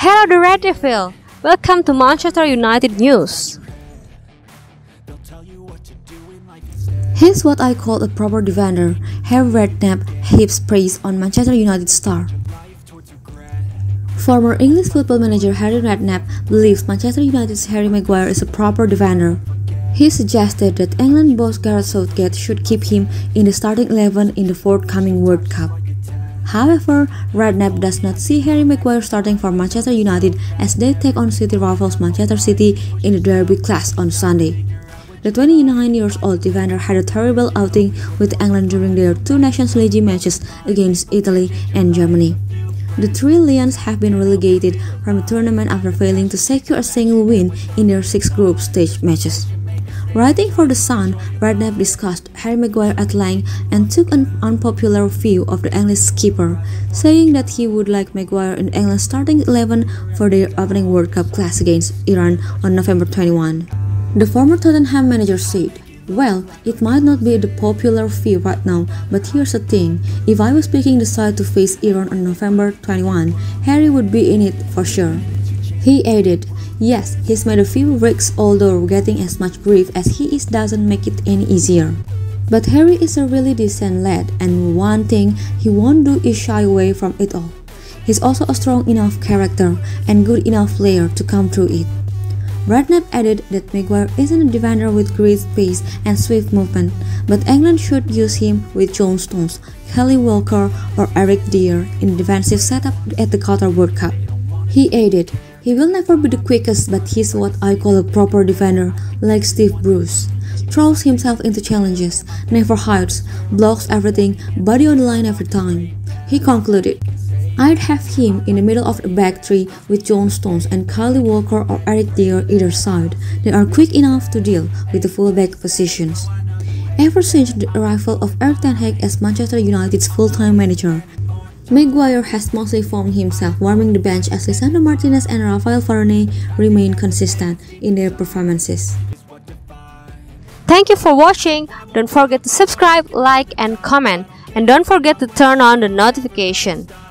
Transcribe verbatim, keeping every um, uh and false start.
Hello the Red Devil, welcome to Manchester United News. He's what I call a proper defender. Harry Redknapp heaps praise on Manchester United star. Former English football manager Harry Redknapp believes Manchester United's Harry Maguire is a proper defender. He suggested that England boss Gareth Southgate should keep him in the starting eleven in the forthcoming World Cup. However, Redknapp does not see Harry Maguire starting for Manchester United as they take on City rivals Manchester City in the derby clash on Sunday. The twenty-nine-year-old defender had a terrible outing with England during their two Nations League matches against Italy and Germany. The three Lions have been relegated from the tournament after failing to secure a single win in their six group stage matches. Writing for The Sun, Redknapp discussed Harry Maguire at length and took an unpopular view of the English keeper, saying that he would like Maguire in England's starting eleven for their opening World Cup clash against Iran on November twenty-first. The former Tottenham manager said, "Well, it might not be the popular view right now, but here's the thing, if I was picking the side to face Iran on November twenty-first, Harry would be in it for sure." He added, "Yes, he's made a few breaks, although getting as much grief as he is doesn't make it any easier. But Harry is a really decent lad, and one thing he won't do is shy away from it all. He's also a strong enough character and good enough player to come through it." Redknapp added that Maguire isn't a defender with great pace and swift movement, but England should use him with John Stones, Kelly Walker or Eric Dier in defensive setup at the Qatar World Cup. He added, "He will never be the quickest, but he's what I call a proper defender, like Steve Bruce. Throws himself into challenges, never hides, blocks everything, body on the line every time." He concluded, "I'd have him in the middle of the back three with John Stones and Kyle Walker or Eric Dier either side. They are quick enough to deal with the full-back positions." Ever since the arrival of Erik ten Hag as Manchester United's full-time manager, Maguire has mostly formed himself, warming the bench as Lisandro Martinez and Rafael Varane remain consistent in their performances. Thank you for watching. Don't forget to subscribe, like and comment, and don't forget to turn on the notification.